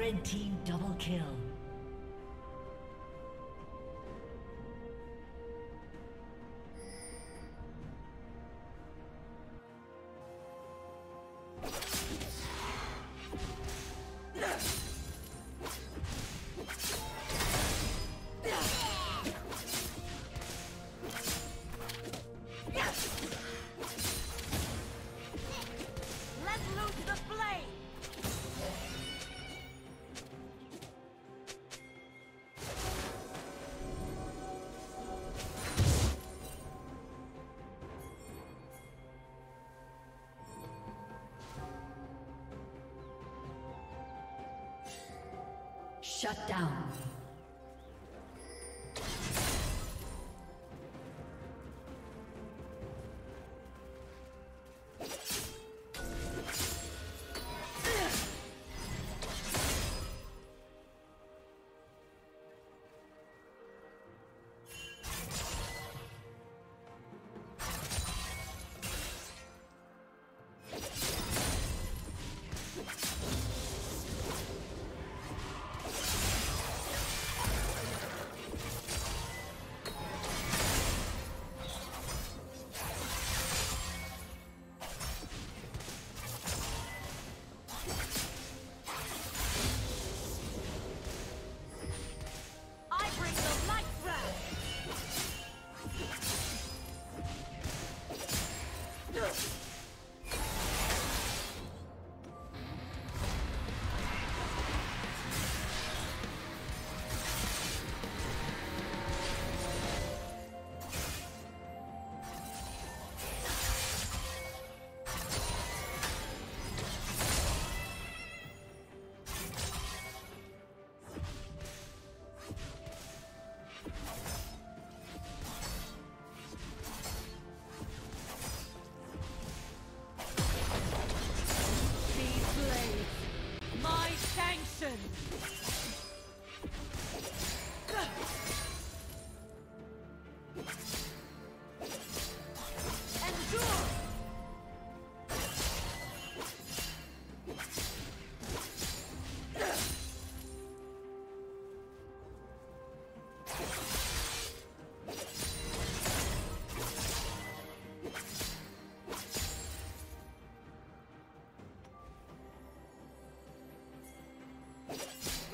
Red team double kill. Shut down.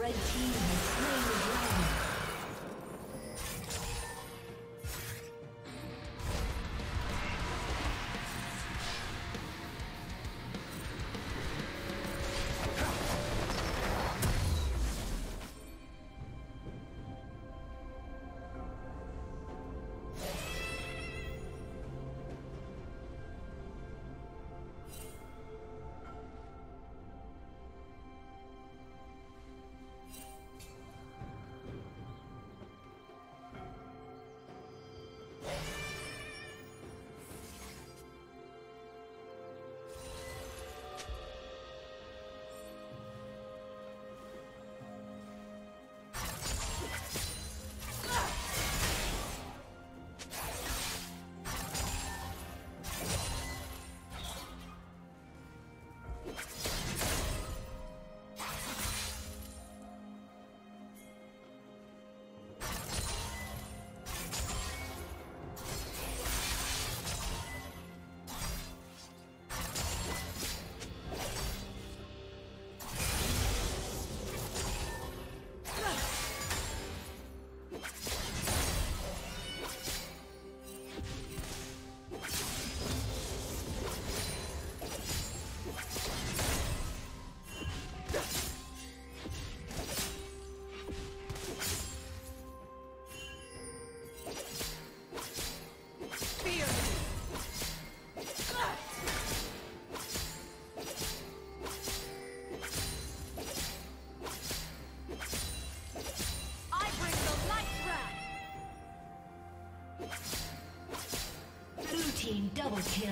Red team has slain the dragon. Double kill.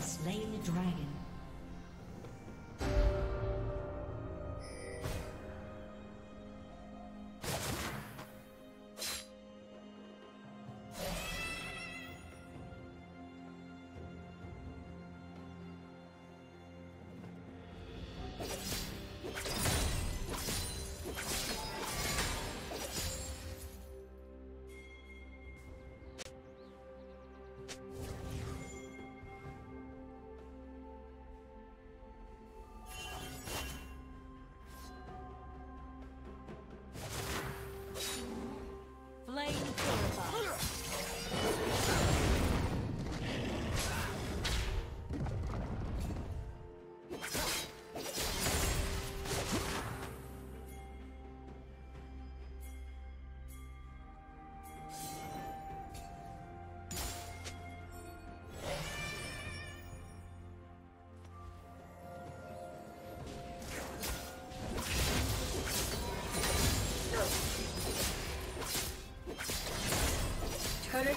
Slain the dragon. Current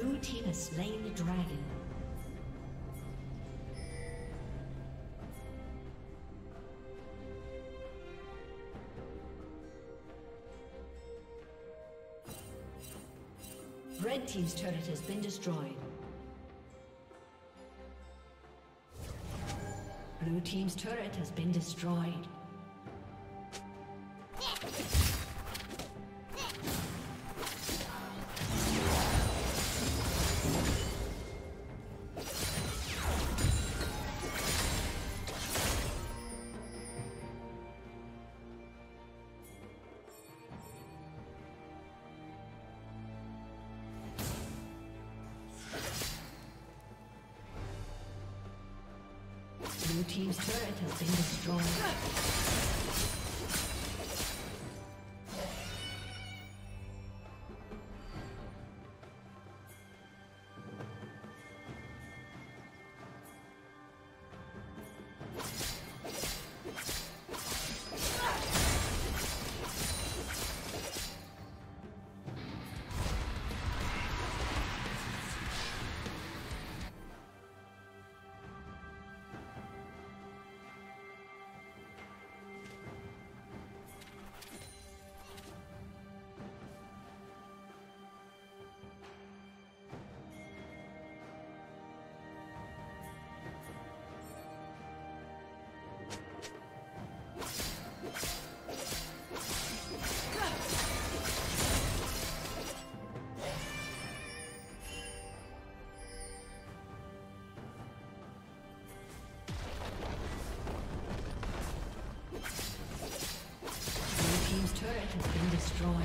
Blue team has slain the dragon. Red team's turret has been destroyed. Blue team's turret has been destroyed. Blue team's turret has been destroyed. destroyed.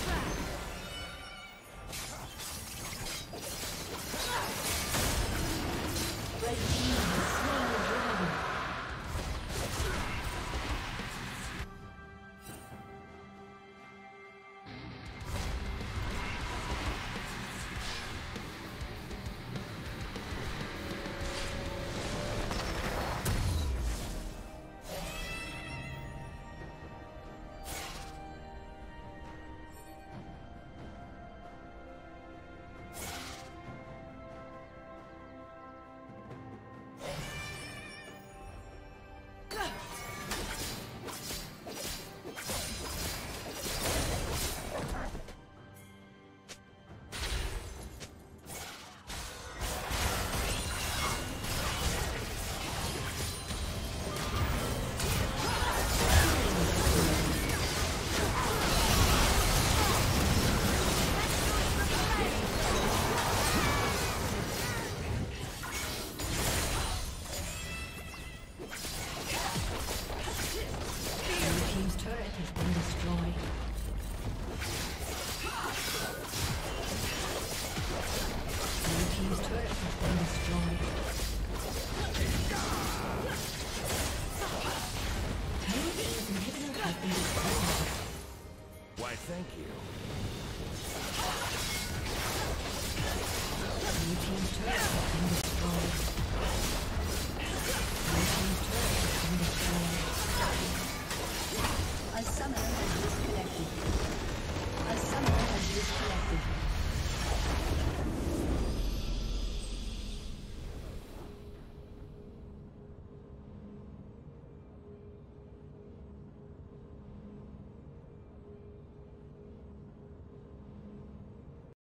Light. has been disconnected. Why, thank you. Blue team turret has been destroyed. Blue team turret